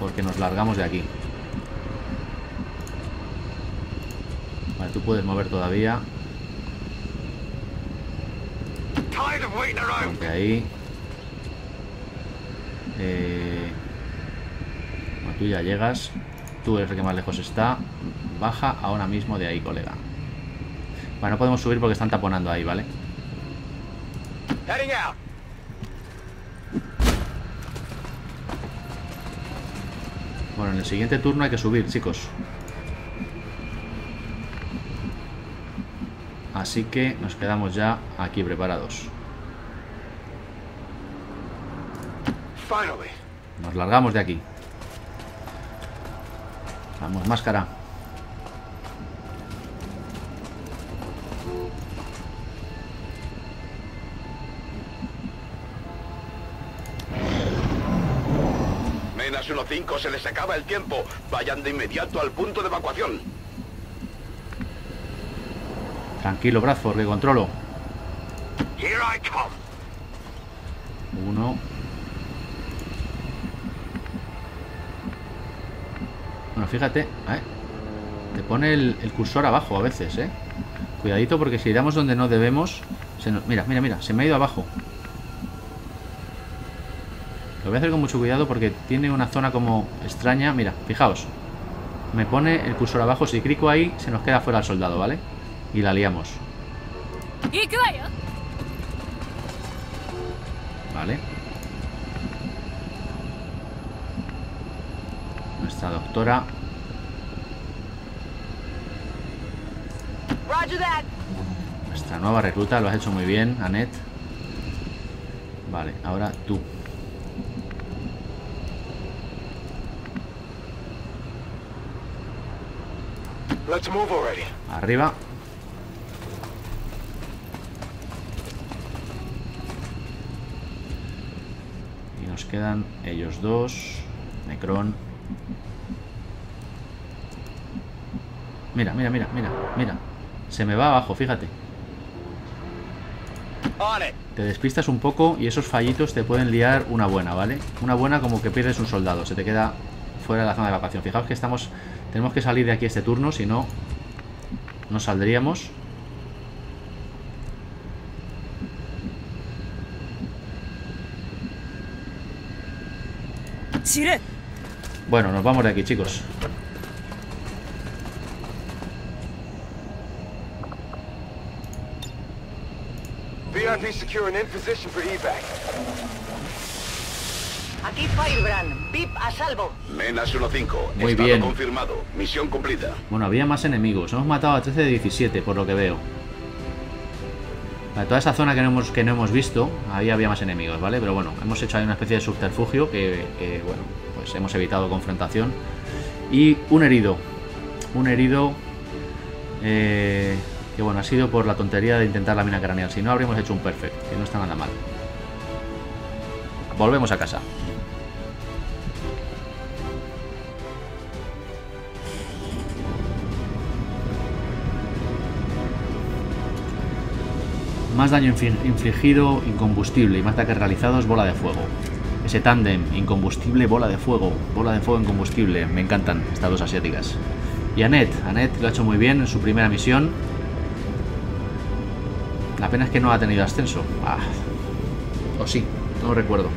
Porque nos largamos de aquí. Vale, tú puedes mover todavía. Ponte ahí. Bueno, tú ya llegas. Tú eres el que más lejos está. Baja ahora mismo de ahí, colega. Bueno, no podemos subir porque están taponando ahí, ¿vale? Bueno, en el siguiente turno hay que subir, chicos. Así que nos quedamos ya aquí preparados. Nos largamos de aquí. Vamos, máscara. Menas 1-5, se les acaba el tiempo. Vayan de inmediato al punto de evacuación. Tranquilo, Bradford, que controlo. Here I come. Uno. Bueno, fíjate, te pone el cursor abajo a veces, Cuidadito porque si damos donde no debemos, se nos... Mira, se me ha ido abajo. Lo voy a hacer con mucho cuidado porque tiene una zona como extraña. Mira, fijaos. Me pone el cursor abajo, si clico ahí, se nos queda fuera el soldado, ¿vale? Y la liamos. Vale. Nuestra doctora. Nuestra nueva recluta, lo has hecho muy bien, Annette. Vale, ahora tú. Arriba. Y nos quedan ellos dos. Necron. Mira. Se me va abajo, fíjate. Te despistas un poco y esos fallitos te pueden liar una buena, ¿vale? Una buena como que pierdes un soldado, se te queda fuera de la zona de evacuación. Fijaos que tenemos que salir de aquí este turno, si no, no saldríamos. Bueno, nos vamos de aquí, chicos. Aquí Firebrand, VIP a salvo. Menas 1-5, muy bien. Confirmado, misión cumplida. Bueno, había más enemigos. Hemos matado a 13 de 17, por lo que veo. Vale, toda esa zona que no hemos visto, ahí había más enemigos, ¿vale? Pero bueno, hemos hecho ahí una especie de subterfugio que bueno, pues hemos evitado confrontación. Y un herido. Un herido que bueno, ha sido por la tontería de intentar la mina craneal. Si no, habríamos hecho un perfect, que no está nada mal. Volvemos a casa. Más daño infligido, incombustible, y más ataques realizados, bola de fuego. Ese tándem, incombustible, bola de fuego, incombustible. Me encantan estas dos asiáticas. Y Annette lo ha hecho muy bien en su primera misión. La pena es que no ha tenido ascenso. Ah. O sí, no recuerdo.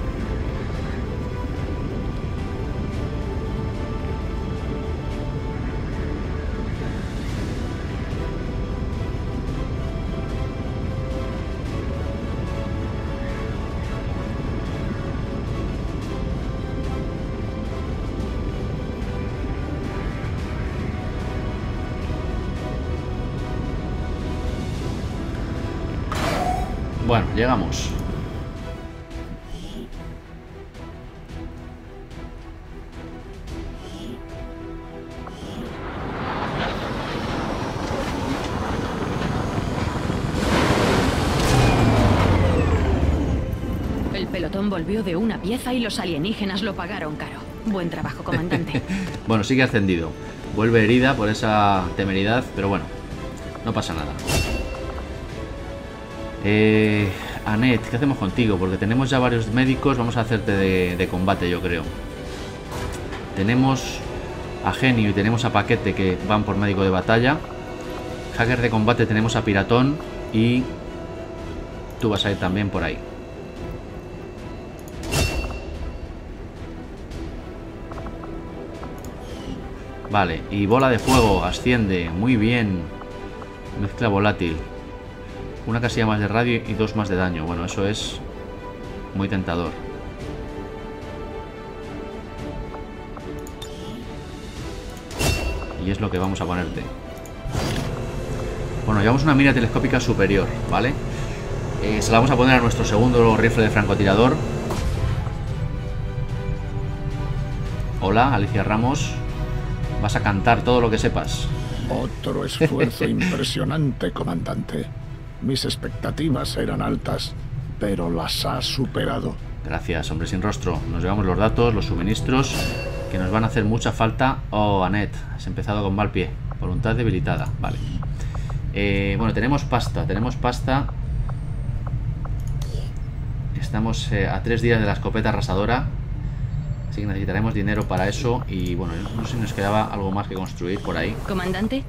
Bueno, llegamos. El pelotón volvió de una pieza y los alienígenas lo pagaron caro. Buen trabajo, comandante. Bueno, sí que ha ascendido. Vuelve herida por esa temeridad, pero bueno, no pasa nada. Annette, ¿qué hacemos contigo? Porque tenemos ya varios médicos. Vamos a hacerte de combate, yo creo. Tenemos a Genio y tenemos a Paquete, que van por médico de batalla. Hacker de combate tenemos a Piratón. Y tú vas a ir también por ahí. Vale, y bola de fuego, asciende, muy bien. Mezcla volátil. Una casilla más de radio y dos más de daño. Bueno, eso es muy tentador. Y es lo que vamos a ponerte. Bueno, llevamos una mira telescópica superior, ¿vale? Se la vamos a poner a nuestro segundo rifle de francotirador. Hola, Alicia Ramos. Vas a cantar todo lo que sepas. Otro esfuerzo impresionante, comandante. Mis expectativas eran altas, pero las has superado. Gracias, hombre sin rostro. Nos llevamos los datos, los suministros, que nos van a hacer mucha falta. Oh, Annette, has empezado con mal pie. Voluntad debilitada, vale. Bueno, tenemos pasta. Estamos a 3 días de la escopeta arrasadora. Así que necesitaremos dinero para eso. Y bueno, no sé si nos quedaba algo más que construir por ahí. Comandante.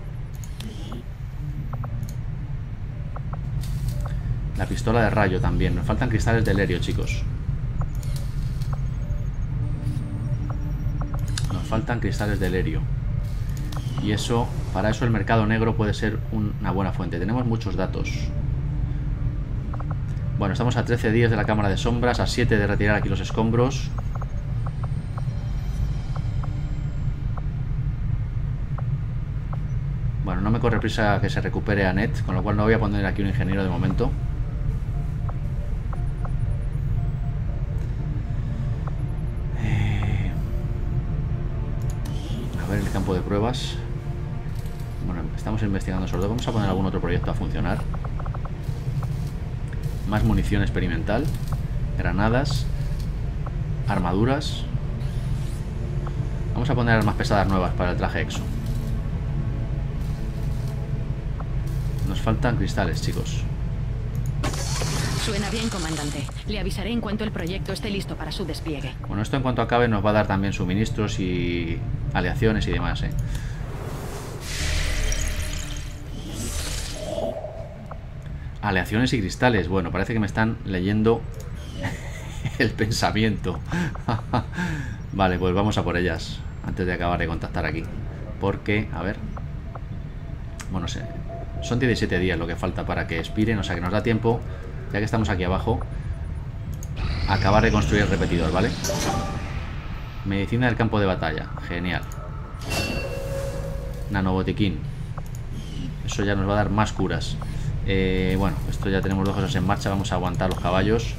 La pistola de rayo también. Nos faltan cristales de helerio, chicos. Nos faltan cristales de helerio. Y eso, para eso el mercado negro puede ser una buena fuente. Tenemos muchos datos. Bueno, estamos a 13 días de la cámara de sombras, a 7 de retirar aquí los escombros. Bueno, no me corre prisa que se recupere Annette, con lo cual no voy a poner aquí un ingeniero de momento. De pruebas. Bueno, estamos investigando sobre todo. Vamos a poner algún otro proyecto a funcionar. Más munición experimental, granadas, armaduras. Vamos a poner armas pesadas nuevas para el traje exo. Nos faltan cristales, chicos. Suena bien, comandante. Le avisaré en cuanto el proyecto esté listo para su despliegue. Bueno, esto en cuanto acabe nos va a dar también suministros y aleaciones y demás, ¿eh? Aleaciones y cristales. Bueno, parece que me están leyendo el pensamiento. Vale, pues vamos a por ellas antes de acabar de contactar aquí. Porque, a ver... Bueno, sé. Son 17 días lo que falta para que expiren, o sea que nos da tiempo... Ya que estamos aquí abajo, acabar de construir el repetidor, ¿vale? Medicina del campo de batalla, genial. Nanobotiquín. Eso ya nos va a dar más curas. Bueno, esto ya tenemos dos cosas en marcha. Vamos a aguantar los caballos.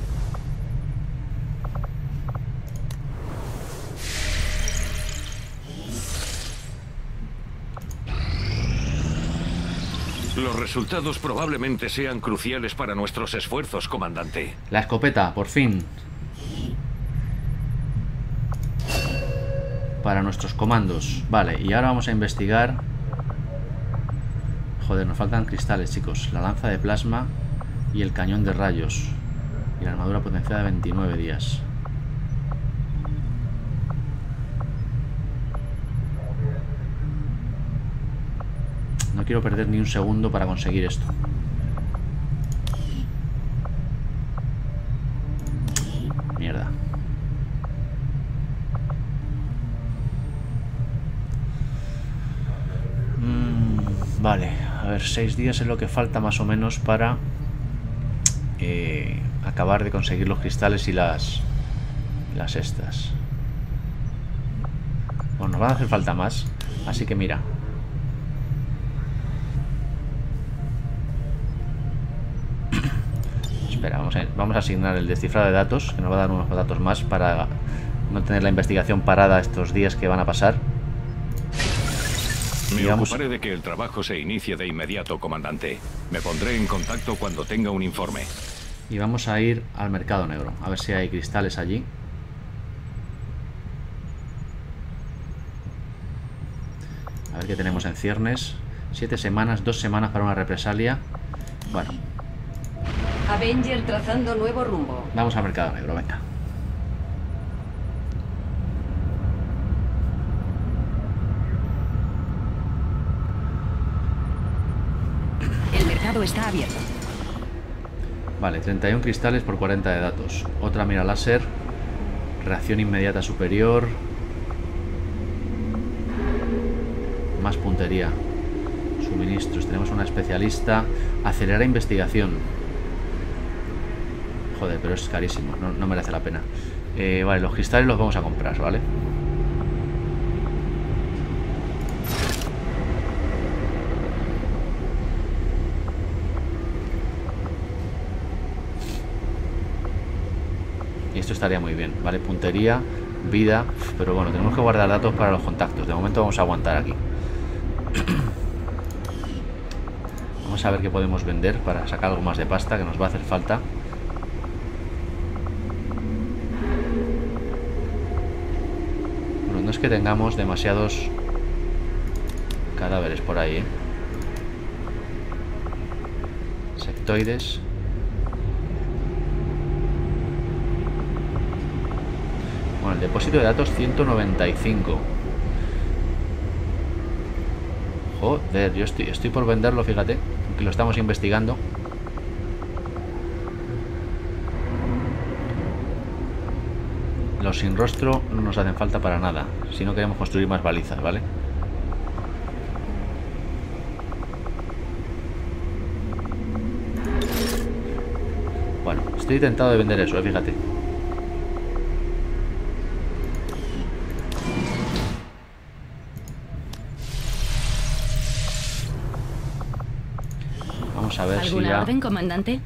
Los resultados probablemente sean cruciales para nuestros esfuerzos, comandante. La escopeta, por fin. Para nuestros comandos. Vale, y ahora vamos a investigar. Joder, nos faltan cristales, chicos. La lanza de plasma y el cañón de rayos. Y la armadura potenciada de 29 días. No quiero perder ni un segundo para conseguir esto. Mierda. Vale, a ver, 6 días es lo que falta más o menos para acabar de conseguir los cristales y las estas. Bueno, nos van a hacer falta más, así que mira. Espera, vamos a asignar el descifrado de datos, que nos va a dar unos datos más para no tener la investigación parada estos días que van a pasar. Me ocuparé de que el trabajo se inicie de inmediato, comandante. Me pondré en contacto cuando tenga un informe. Y vamos a ir al mercado negro, a ver si hay cristales allí. A ver qué tenemos en ciernes. 7 semanas, 2 semanas para una represalia. Bueno. Avenger trazando nuevo rumbo. Vamos al mercado negro, venga. El mercado está abierto. Vale, 31 cristales por 40 de datos. Otra mira láser. Reacción inmediata superior. Más puntería. Suministros. Tenemos una especialista. Acelerar investigación. Joder, pero es carísimo, no merece la pena. Vale, los cristales los vamos a comprar, ¿vale? Y esto estaría muy bien, ¿vale? Puntería, vida, pero bueno, tenemos que guardar datos para los contactos. De momento vamos a aguantar aquí. Vamos a ver qué podemos vender para sacar algo más de pasta, que nos va a hacer falta. No es que tengamos demasiados cadáveres por ahí, ¿eh? Sectoides. Bueno, el depósito de datos 195. Joder, yo estoy por venderlo, fíjate, que lo estamos investigando. Los sin rostro no nos hacen falta para nada, si no queremos construir más balizas, ¿vale? Bueno, estoy tentado de vender eso, fíjate. Vamos a ver si ya... ¿Alguna orden, comandante?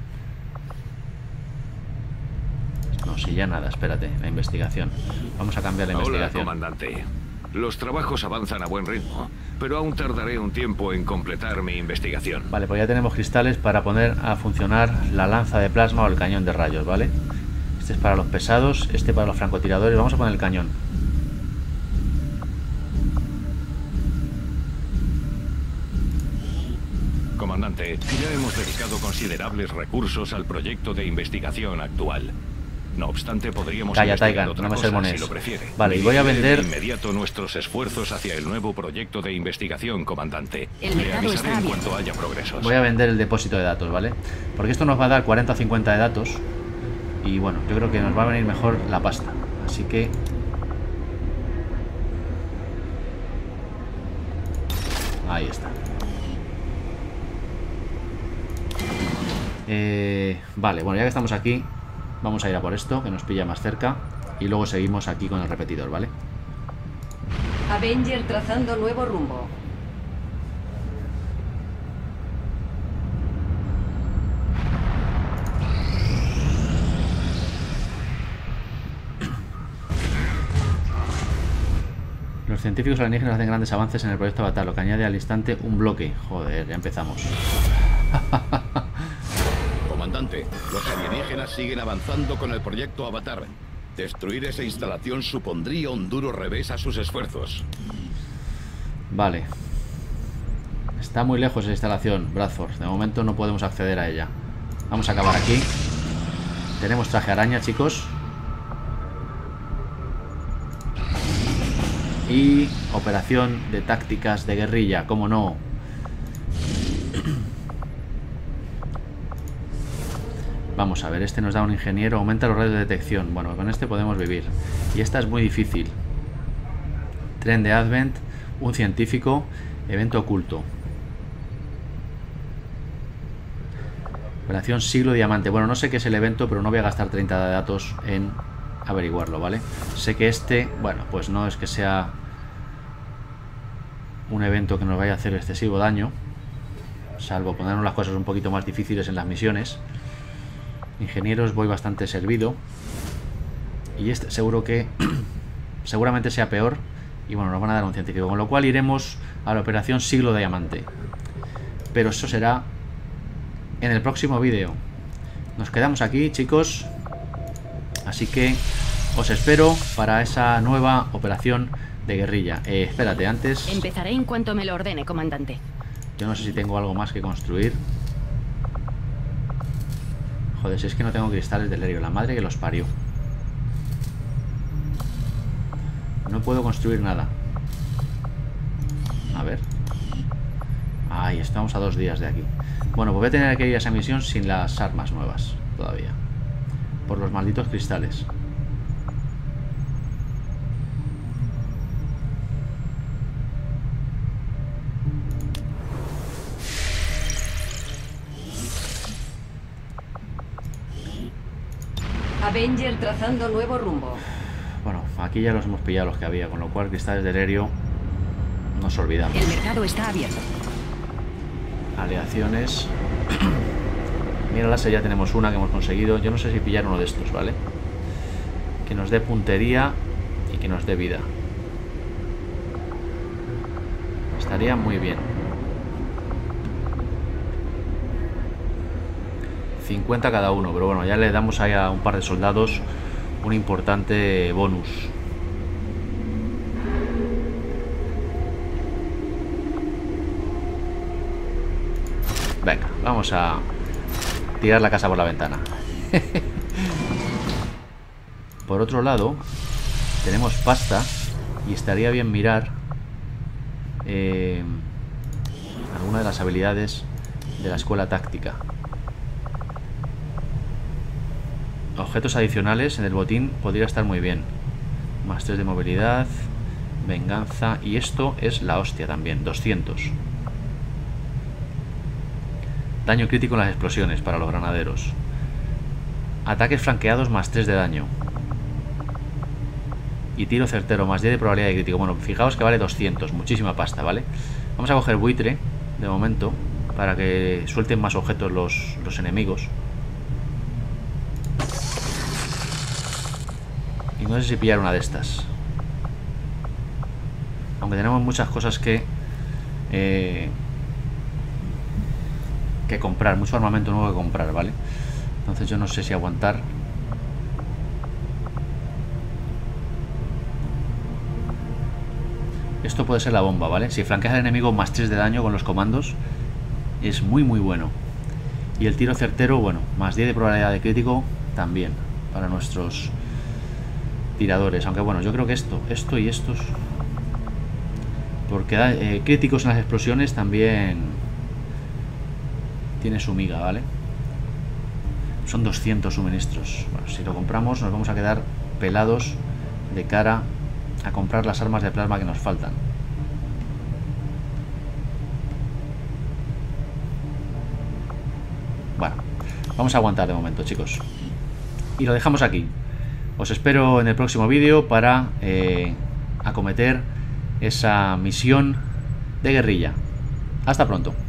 Ya nada, espérate, la investigación. Vamos a cambiar la investigación. Hola, comandante. Los trabajos avanzan a buen ritmo, pero aún tardaré un tiempo en completar mi investigación. Vale, pues ya tenemos cristales para poner a funcionar la lanza de plasma o el cañón de rayos, ¿vale? Este es para los pesados, este para los francotiradores. Vamos a poner el cañón. Comandante, ya hemos dedicado considerables recursos al proyecto de investigación actual. No obstante, podríamos... Calla, Taigan, no me sermones. Si vale, y voy a vender... De inmediato nuestros esfuerzos hacia el nuevo proyecto de investigación, comandante. Le avisaré en cuanto haya progresos. Voy a vender el depósito de datos, ¿vale? Porque esto nos va a dar 40 o 50 de datos. Y bueno, yo creo que nos va a venir mejor la pasta. Así que... Ahí está. Vale, bueno, ya que estamos aquí... Vamos a ir a por esto, que nos pilla más cerca. Y luego seguimos aquí con el repetidor, ¿vale? Avenger trazando nuevo rumbo. científicos alienígenas hacen grandes avances en el proyecto Avatar, lo que añade al instante un bloque. Joder, ya empezamos. Comandante, los alienígenas siguen avanzando con el proyecto Avatar. Destruir esa instalación supondría un duro revés a sus esfuerzos. Vale. Está muy lejos esa instalación, Bradford. De momento no podemos acceder a ella. Vamos a acabar aquí. Tenemos traje araña, chicos. Y operación de tácticas de guerrilla, cómo no. Vamos a ver, este nos da un ingeniero. Aumenta los radios de detección. Bueno, con este podemos vivir. Y esta es muy difícil. Tren de Advent. Un científico. Evento oculto. Operación Siglo Diamante. Bueno, no sé qué es el evento, pero no voy a gastar 30 de datos en averiguarlo, ¿vale? Sé que este, bueno, pues no es que sea un evento que nos vaya a hacer excesivo daño, salvo ponernos las cosas un poquito más difíciles en las misiones. Ingenieros, voy bastante servido. Y este seguro que seguramente sea peor. Y bueno, nos van a dar un científico, con lo cual iremos a la operación Siglo de Diamante. Pero eso será en el próximo vídeo. Nos quedamos aquí, chicos. Así que os espero para esa nueva operación de guerrilla. Espérate, antes... Empezaré en cuanto me lo ordene, comandante. Yo no sé si tengo algo más que construir. Joder, si es que no tengo cristales de helio. La madre que los parió. No puedo construir nada. A ver. Ahí, estamos a 2 días de aquí. Bueno, pues voy a tener que ir a esa misión sin las armas nuevas todavía, por los malditos cristales. Avenger trazando nuevo rumbo. Bueno, aquí ya los hemos pillado los que había, con lo cual cristales de helerio nos olvidamos. El mercado está abierto. Aleaciones. Mira, la ya tenemos una que hemos conseguido. Yo no sé si pillar uno de estos, ¿vale? Que nos dé puntería y que nos dé vida. Estaría muy bien. 50 cada uno, pero bueno, ya le damos ahí a un par de soldados un importante bonus. Venga, vamos a tirar la casa por la ventana. Por otro lado, tenemos pasta y estaría bien mirar alguna de las habilidades de la escuela táctica. Objetos adicionales en el botín podría estar muy bien. Más 3 de movilidad, venganza, y esto es la hostia también, 200. Daño crítico en las explosiones para los granaderos. Ataques flanqueados más 3 de daño. Y tiro certero más 10 de probabilidad de crítico. Bueno, fijaos que vale 200, muchísima pasta, ¿vale? Vamos a coger buitre de momento para que suelten más objetos los enemigos. No sé si pillar una de estas. Aunque tenemos muchas cosas que comprar, mucho armamento nuevo que comprar, ¿vale? Entonces yo no sé si aguantar. Esto puede ser la bomba, ¿vale? Si flanqueas al enemigo más 3 de daño con los comandos, es muy muy bueno. Y el tiro certero, bueno, más 10 de probabilidad de crítico también para nuestros tiradores, aunque bueno, yo creo que esto y estos, porque críticos en las explosiones también tiene su miga, ¿vale? Son 200 suministros. Bueno, si lo compramos nos vamos a quedar pelados de cara a comprar las armas de plasma que nos faltan. Bueno, vamos a aguantar de momento, chicos, y lo dejamos aquí. Os espero en el próximo vídeo para acometer esa misión de guerrilla. Hasta pronto.